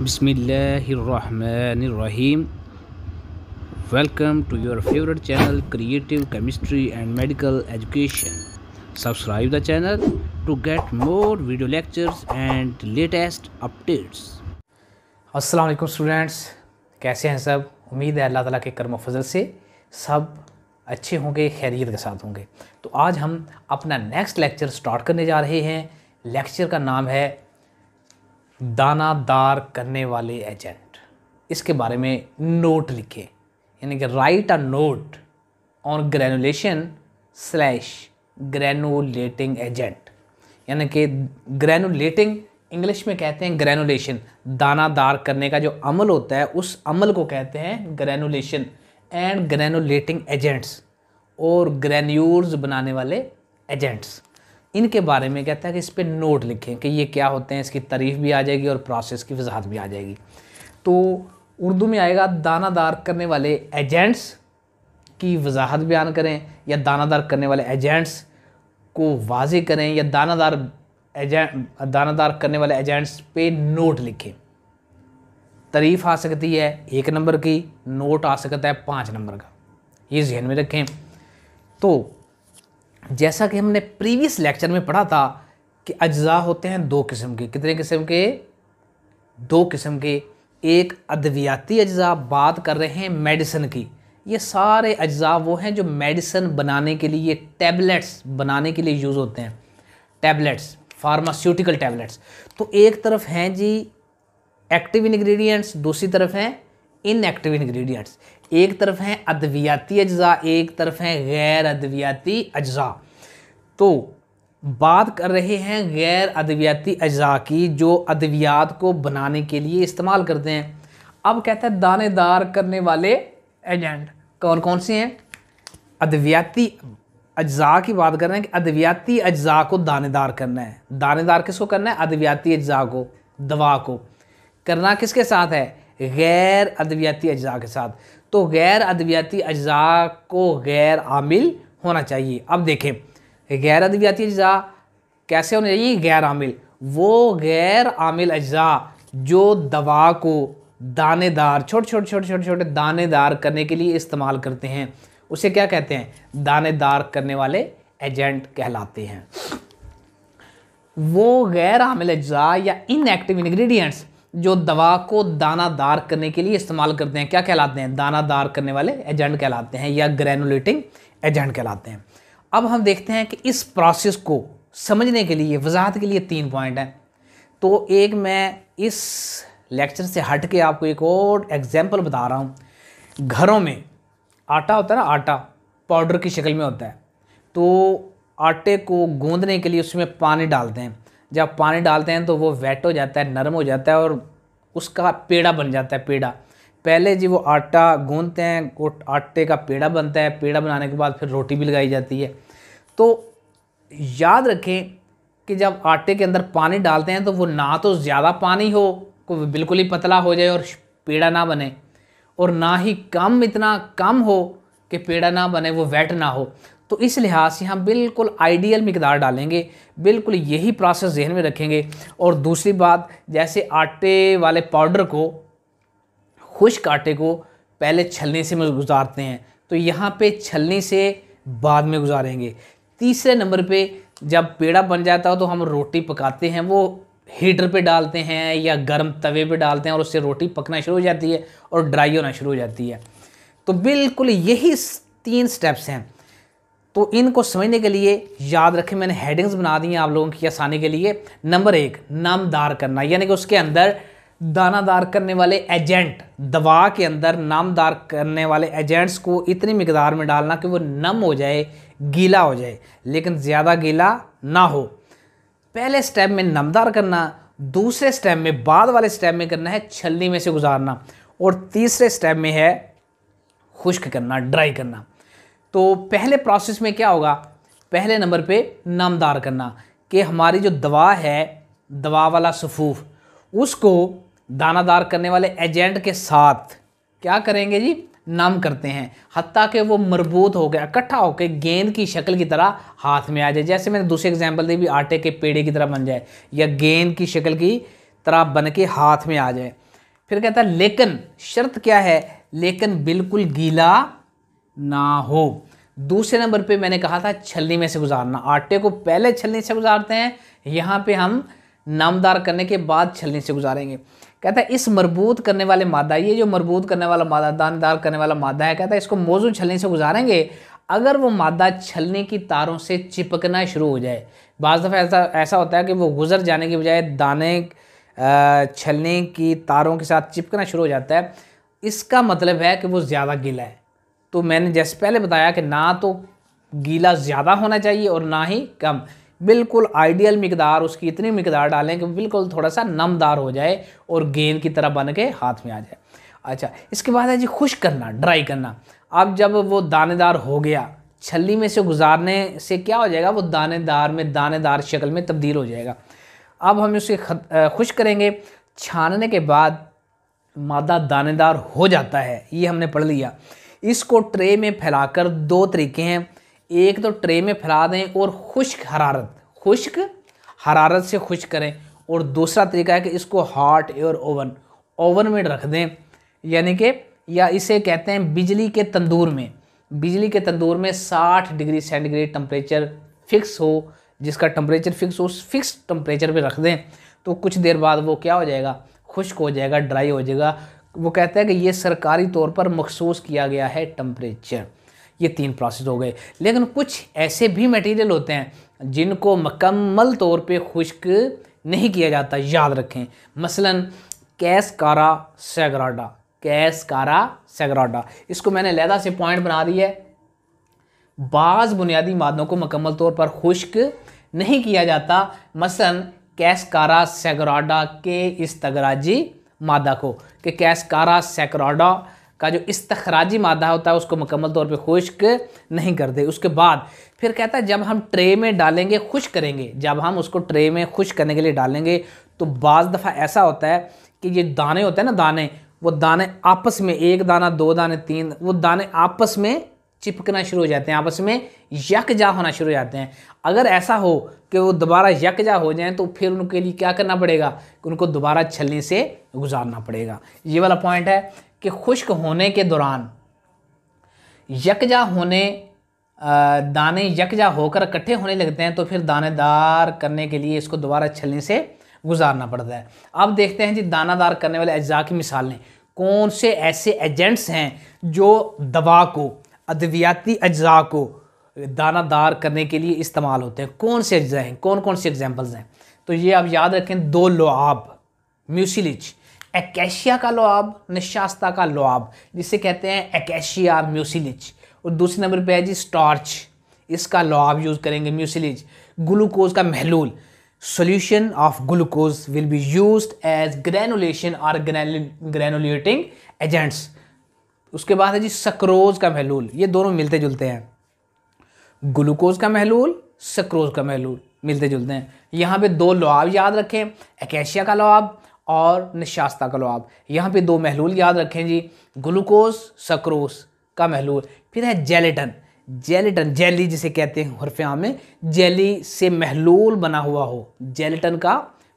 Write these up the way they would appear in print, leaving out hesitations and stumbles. बिस्मिल्लाहिर्रहमानिर्रहीम। Welcome to your favourite channel creative chemistry and medical education. Subscribe the channel to get more video lectures and latest updates. अस्सलाम वालेकुम students, कैसे हैं सब? उम्मीद है अल्लाह ताला के करम फजल से सब अच्छे होंगे, खैरियत के साथ होंगे। तो आज हम अपना नेक्स्ट लेक्चर स्टार्ट करने जा रहे हैं। लेक्चर का नाम है दानादार करने वाले एजेंट। इसके बारे में नोट लिखें, यानी कि write a note on granulation slash granulating agent. यानी कि ग्रेनुलेटिंग इंग्लिश में कहते हैं ग्रेनुलेशन। दानादार करने का जो अमल होता है उस अमल को कहते हैं ग्रेनुलेशन एंड ग्रेनुलेटिंग एजेंट्स और ग्रेन्यूल्स बनाने वाले एजेंट्स। इनके बारे में कहता है कि इस पर नोट लिखें कि ये क्या होते हैं। इसकी तारीफ भी आ जाएगी और प्रोसेस की वजाहत भी आ जाएगी। तो उर्दू में आएगा दानादार करने वाले एजेंट्स की वजाहत बयान करें, या दानादार करने वाले एजेंट्स को वाजे करें, या दानादार करने वाले एजेंट्स पे नोट लिखें। तारीफ आ सकती है 1 नंबर की, नोट आ सकता है 5 नंबर का। ये जहन में रखें। तो जैसा कि हमने प्रीवियस लेक्चर में पढ़ा था कि अज्जा होते हैं 2 किस्म के। कितने किस्म के? 2 किस्म के। एक अद्वियाती अज्जा, बात कर रहे हैं मेडिसिन की। ये सारे अज्जा वो हैं जो मेडिसिन बनाने के लिए, टैबलेट्स बनाने के लिए यूज़ होते हैं। Tablets, pharmaceutical tablets. तो एक तरफ हैं जी एक्टिव इन्ग्रीडियंट्स, दूसरी तरफ हैं इनएक्टिव इंग्रेडिएंट्स। एक तरफ हैं अद्वियाती अज्जा, एक तरफ हैं गैर अद्वियाती अज्जा। तो बात कर रहे हैं गैर अद्वियाती अज्जा की, जो अद्वियात को बनाने के लिए इस्तेमाल करते हैं। अब कहते हैं दानेदार करने वाले एजेंट कौन कौन से हैं। अद्वियाती अज्जा की बात कर रहे हैं कि अद्वियाती अज्जा को दानेदार करना है। दानेदार किसको करना है? अद्वियाती अज्जा को, दवा को। करना किसके साथ है? गैर अद्वियाती अज्जा के साथ। तो गैर अद्वियाती अज्जा को गैर आमिल होना चाहिए। अब देखें गैर अद्वियाती अज्जा कैसे होने चाहिए? गैर आमिल। वो गैर आमिल अज्जा जो दवा को दानेदार, छोटे छोटे दानेदार करने के लिए इस्तेमाल करते हैं, उसे क्या कहते हैं? दानेदार करने वाले एजेंट कहलाते हैं। वो गैर आमिल अज्जा या इनएक्टिव इंग्रेडिएंट्स जो दवा को दानादार करने के लिए इस्तेमाल करते हैं क्या कहलाते हैं? दानादार करने वाले एजेंट कहलाते हैं, या ग्रेनुलेटिंग एजेंट कहलाते हैं। अब हम देखते हैं कि इस प्रोसेस को समझने के लिए, वजाहत के लिए 3 पॉइंट हैं। तो एक मैं इस लेक्चर से हट के आपको एक और एग्जाम्पल बता रहा हूँ। घरों में आटा होता है ना, आटा पाउडर की शक्ल में होता है। तो आटे को गूँधने के लिए उसमें पानी डालते हैं। जब पानी डालते हैं तो वो वेट हो जाता है, नरम हो जाता है और उसका पेड़ा बन जाता है। पेड़ा पहले जी वो आटा गूंथते हैं, वो आटे का पेड़ा बनता है। पेड़ा बनाने के बाद फिर रोटी भी लगाई जाती है। तो याद रखें कि जब आटे के अंदर पानी डालते हैं तो वो ना तो ज़्यादा पानी हो, बिल्कुल ही पतला हो जाए और पेड़ा ना बने, और ना ही कम, इतना कम हो कि पेड़ा ना बने, वो वेट ना हो। तो इस लिहाज से हम बिल्कुल आइडियल मिकदार डालेंगे, बिल्कुल यही प्रोसेस जहन में रखेंगे। और दूसरी बात, जैसे आटे वाले पाउडर को, खुश्क आटे को पहले छलनी से गुजारते हैं, तो यहाँ पे छलनी से बाद में गुजारेंगे। तीसरे नंबर पे जब पेड़ा बन जाता हो तो हम रोटी पकाते हैं, वो हीटर पे डालते हैं या गर्म तवे पे डालते हैं, और उससे रोटी पकना शुरू हो जाती है और ड्राई होना शुरू हो जाती है। तो बिल्कुल यही 3 स्टेप्स हैं। तो इनको समझने के लिए याद रखें, मैंने हेडिंग्स बना दी हैं आप लोगों की आसानी के लिए। नंबर 1, नामदार करना, यानी कि उसके अंदर दानादार करने वाले एजेंट, दवा के अंदर नामदार करने वाले एजेंट्स को इतनी मिकदार में डालना कि वो नम हो जाए, गीला हो जाए, लेकिन ज़्यादा गीला ना हो। पहले स्टेप में नामदार करना, दूसरे स्टेप में, बाद वाले स्टेप में करना है छलनी में से गुजारना, और तीसरे स्टेप में है खुश्क करना, ड्राई करना। तो पहले प्रोसेस में क्या होगा? पहले नंबर पे नामदार करना कि हमारी जो दवा है, दवा वाला सफूफ, उसको दानादार करने वाले एजेंट के साथ क्या करेंगे जी? नाम करते हैं, हत्ता कि वो मरबूत हो गया, इकट्ठा होकर गेंद की शक्ल की तरह हाथ में आ जाए। जैसे मैंने दूसरी एग्जांपल दी भी, आटे के पेड़े की तरह बन जाए, या गेंद की शक्ल की तरह बन के हाथ में आ जाए। फिर कहता है लेकिन शर्त क्या है, लेकिन बिल्कुल गीला ना हो। दूसरे नंबर पे मैंने कहा था छलनी में से गुजारना, आटे को पहले छलनी से गुजारते हैं, यहाँ पे हम नामदार करने के बाद छलनी से गुजारेंगे। कहता है इस मरबूत करने वाले मादा, ये जो मरबूत करने वाला मादा, दानेदार करने वाला मादा है, कहता है इसको मौजू छलनी से गुजारेंगे अगर वो मादा छलनी की तारों से चिपकना शुरू हो जाए। बाज़ दफ़ा ऐसा होता है कि वो गुजर जाने के बजाय दाने छलनी की तारों के साथ चिपकना शुरू हो जाता है, इसका मतलब है कि वो ज़्यादा गीला है। तो मैंने जैसे पहले बताया कि ना तो गीला ज़्यादा होना चाहिए और ना ही कम, बिल्कुल आइडियल मकदार, उसकी इतनी मकदार डालें कि बिल्कुल थोड़ा सा नमदार हो जाए और गेंद की तरह बन के हाथ में आ जाए। अच्छा, इसके बाद है जी खुश करना, ड्राई करना। अब जब वो दानेदार हो गया, छलनी में से गुजारने से क्या हो जाएगा, वो दानेदार में दानेदार शक्ल में तब्दील हो जाएगा। अब हम उसे खुश करेंगे। छानने के बाद मादा दानेदार हो जाता है, ये हमने पढ़ लिया। इसको ट्रे में फैलाकर दो तरीके हैं, एक तो ट्रे में फैला दें और खुश्क हरारत से खुश करें, और दूसरा तरीका है कि इसको हॉट एयर ओवन में रख दें, यानी कि या इसे कहते हैं बिजली के तंदूर में। बिजली के तंदूर में 60 डिग्री सेंटीग्रेड टेम्परेचर फिक्स हो, जिसका टेम्परेचर फिक्स हो उस फिक्स टेम्परेचर पे रख दें, तो कुछ देर बाद वो क्या हो जाएगा, खुश्क हो जाएगा, ड्राई हो जाएगा। वो कहता है कि ये सरकारी तौर पर मखसूस किया गया है टेम्परेचर। ये तीन प्रोसेस हो गए, लेकिन कुछ ऐसे भी मटेरियल होते हैं जिनको मुकम्मल तौर पे खुश्क नहीं किया जाता, याद रखें। मसलन कैस्कारा सैग्राडा, इसको मैंने अलहदा से पॉइंट बना दिया है। बाज़ बुनियादी मादों को मुकम्मल तौर पर खुश्क नहीं किया जाता, मसलन कैस्कारा सैग्राडा के इस्तखराजी मादा को, कि कैस्कारा सैग्राडा का जो इस्तखराजी मादा होता है उसको मुकम्मल तौर पे खुश्क नहीं करते। उसके बाद फिर कहता है जब हम ट्रे में डालेंगे खुश करेंगे, जब हम उसको ट्रे में खुश करने के लिए डालेंगे तो बाज़ दफ़ा ऐसा होता है कि ये दाने होते हैं ना, दाने, वो दाने आपस में, एक दाना, दो दाने, तीन, वो दाने आपस में चिपकना शुरू हो जाते हैं, आपस में यकजा होना शुरू हो जाते हैं। अगर ऐसा हो कि वो दोबारा यकजा हो जाएं तो फिर उनके लिए क्या करना पड़ेगा, उनको दोबारा छलनी से गुजारना पड़ेगा। ये वाला पॉइंट है कि खुश्क होने के दौरान यकजा होने, दाने यकजा होकर इकट्ठे होने लगते हैं, तो फिर दानेदार करने के लिए इसको दोबारा छलनी से गुजारना पड़ता है। अब देखते हैं जी दानादार करने वाले अज्जा की मिसालें, कौन से ऐसे एजेंट्स हैं जो दवा को, अद्वियाती अज्जा को दानादार करने के लिए इस्तेमाल होते हैं, कौन से अज्जा हैं, कौन कौन से एग्जाम्पल्स हैं। तो ये आप याद रखें, दो लोआब, म्यूसिलिज, एक्केशिया का लोआब, निशास्ता का लोआब, जिसे कहते हैं एक्केशिया म्यूसिलिज, और दूसरे नंबर पे है जी स्टार्च, इसका लोआब यूज़ करेंगे, म्यूसिलिज। ग्लूकोज का महलूल, solution of glucose will be used as granulation और ग्रेनुलेटिंग एजेंट्स। उसके बाद है जी सक्रोज का महलूल, ये दोनों मिलते जुलते हैं, ग्लूकोज का महलूल, सक्रोज का महलूल मिलते जुलते हैं। यहाँ पे दो लोआब याद रखें, एक्केशिया का लोआब और निशास्ता का लोआब, यहाँ पे दो महलूल याद रखें जी, ग्लूकोज, सक्रोज का महलूल। फिर है जेलेटन, जेलेटन, जेली जिसे कहते हैं हरफ आम में, जेली से महलूल बना हुआ हो, जेलेटन का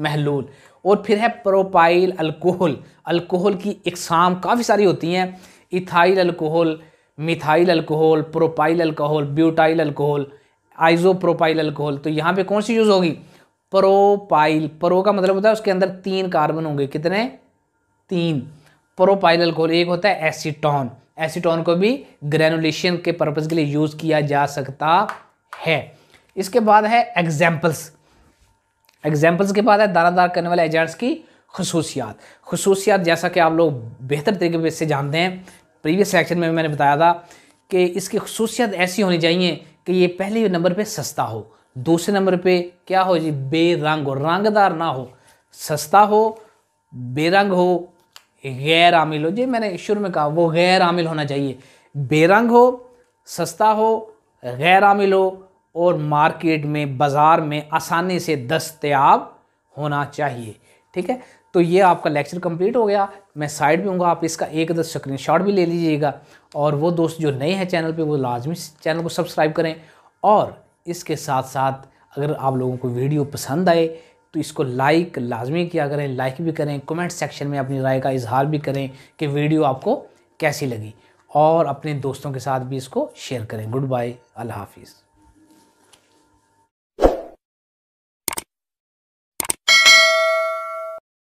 महलूल। और फिर है प्रोपाइल अल्कोहल, अल्कोहल की इकसाम काफ़ी सारी होती हैं, ethyl alcohol, methyl alcohol, propyl alcohol, butyl alcohol, isopropyl alcohol. तो यहाँ पे कौन सी यूज़ होगी, प्रोपाइल, प्रो का मतलब होता है उसके अंदर तीन कार्बन होंगे, कितने, तीन। प्रोपाइल अल्कोहल, एक होता है एसीटोन, एसीटोन को भी ग्रेनुलेशन के पर्पज़ के लिए यूज़ किया जा सकता है। इसके बाद है एग्जाम्पल्स, एग्जाम्पल्स के बाद है दानादार करने वाले एजेंट्स की खसूसियात। खसूसियात जैसा कि आप लोग बेहतर तरीके से जानते हैं, प्रीवियस सेक्शन में मैंने बताया था कि इसकी खसूसियात ऐसी होनी चाहिए कि ये पहले नंबर पे सस्ता हो, दूसरे नंबर पे क्या हो जी, बेरंग हो, रंगदार ना हो, सस्ता हो, बेरंग हो, गैर आमिल हो। जी मैंने शुरू में कहा वो गैर आमिल होना चाहिए, बेरंग हो, सस्ता हो, गैर आमिल हो और मार्केट में, बाज़ार में आसानी से दस्तयाब होना चाहिए। ठीक है, तो ये आपका लेक्चर कंप्लीट हो गया। मैं साइड में हूँ, आप इसका एक दस स्क्रीनशॉट भी ले लीजिएगा, और वो दोस्त जो नए हैं चैनल पे वो लाजमी चैनल को सब्सक्राइब करें, और इसके साथ साथ अगर आप लोगों को वीडियो पसंद आए तो इसको लाइक लाजमी किया करें, लाइक भी करें, कमेंट सेक्शन में अपनी राय का इजहार भी करें कि वीडियो आपको कैसी लगी, और अपने दोस्तों के साथ भी इसको शेयर करें। गुड बाय, अल्लाह हाफिज़।